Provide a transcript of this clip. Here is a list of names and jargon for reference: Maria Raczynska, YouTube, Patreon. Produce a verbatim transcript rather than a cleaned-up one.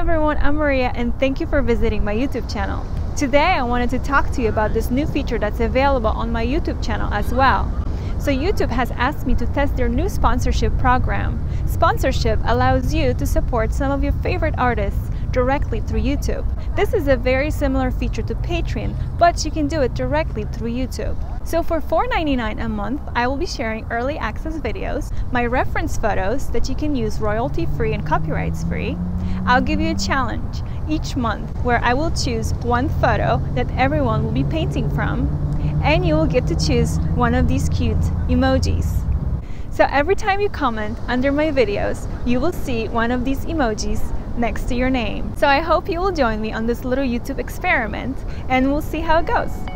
everyone, I'm Maria and thank you for visiting my YouTube channel. Today I wanted to talk to you about this new feature that's available on my YouTube channel as well. So YouTube has asked me to test their new sponsorship program. Sponsorship allows you to support some of your favorite artists directly through YouTube. This is a very similar feature to Patreon, but you can do it directly through YouTube. So for four ninety-nine a month, I will be sharing early access videos, my reference photos that you can use royalty-free and copyrights-free. I'll give you a challenge each month where I will choose one photo that everyone will be painting from, and you will get to choose one of these cute emojis. So every time you comment under my videos, you will see one of these emojis next to your name. So I hope you will join me on this little YouTube experiment and we'll see how it goes.